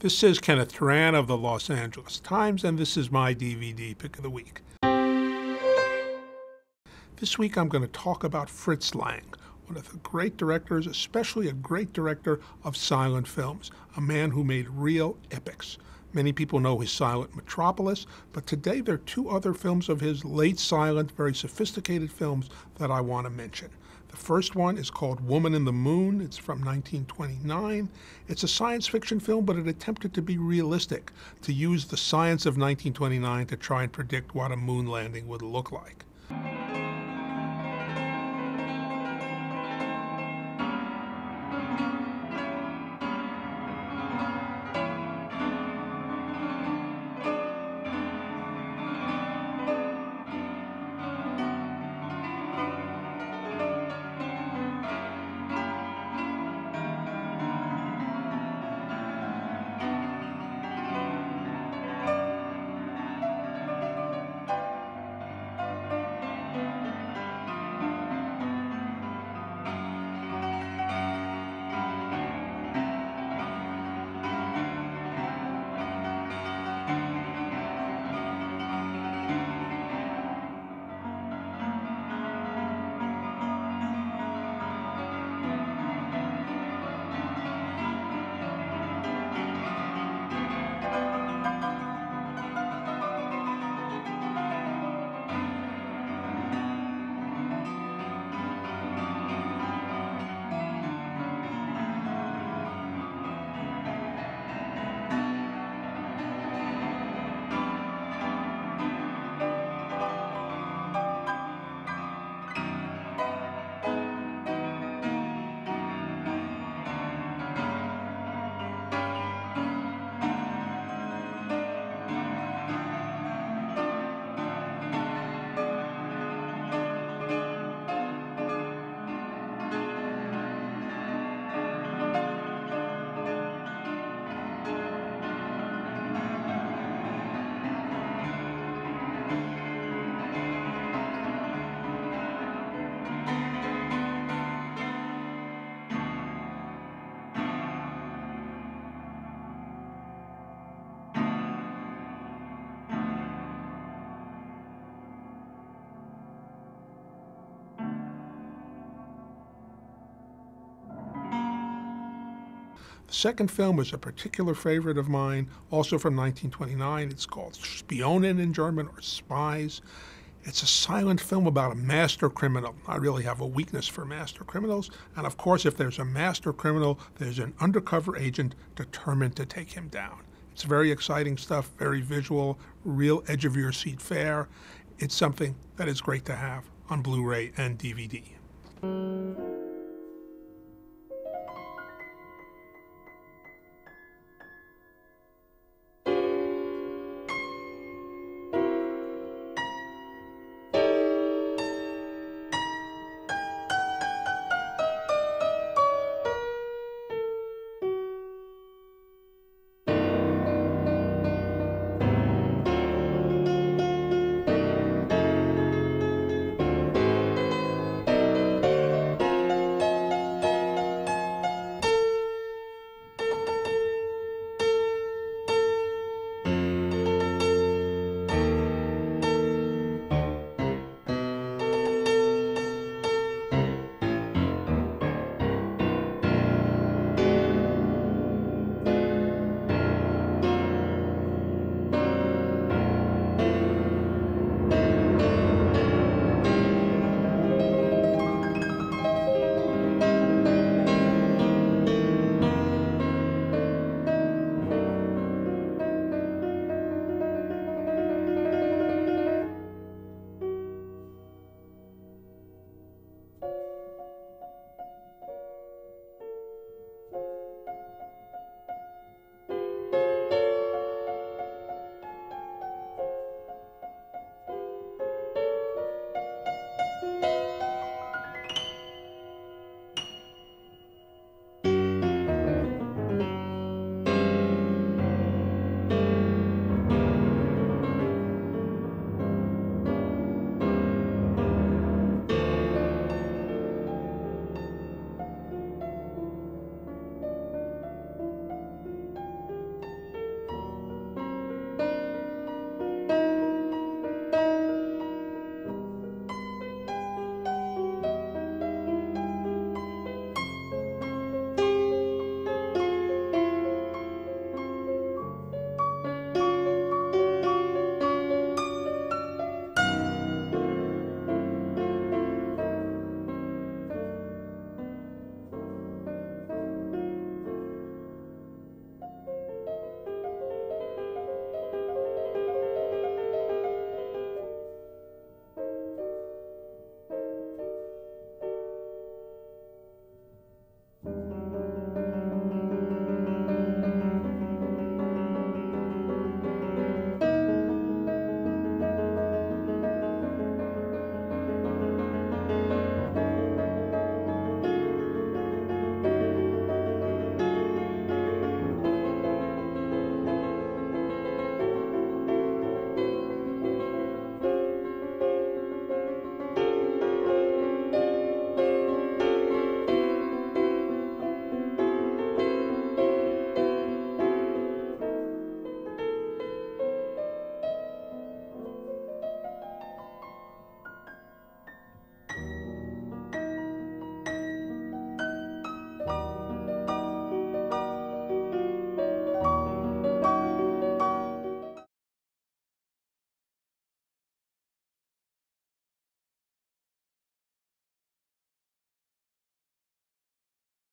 This is Kenneth Turan of the Los Angeles Times, and this is my DVD pick of the week. This week I'm going to talk about Fritz Lang, one of the great directors, especially a great director of silent films, a man who made real epics. Many people know his silent Metropolis, but today there are two other films of his, late silent, very sophisticated films, that I want to mention. The first one is called Woman in the Moon. It's from 1929. It's a science fiction film, but it attempted to be realistic, to use the science of 1929 to try and predict what a moon landing would look like. The second film is a particular favorite of mine, also from 1929. It's called Spionen in German, or Spies. It's a silent film about a master criminal. I really have a weakness for master criminals. And of course, if there's a master criminal, there's an undercover agent determined to take him down. It's very exciting stuff, very visual, real edge-of-your-seat fare. It's something that is great to have on Blu-ray and DVD.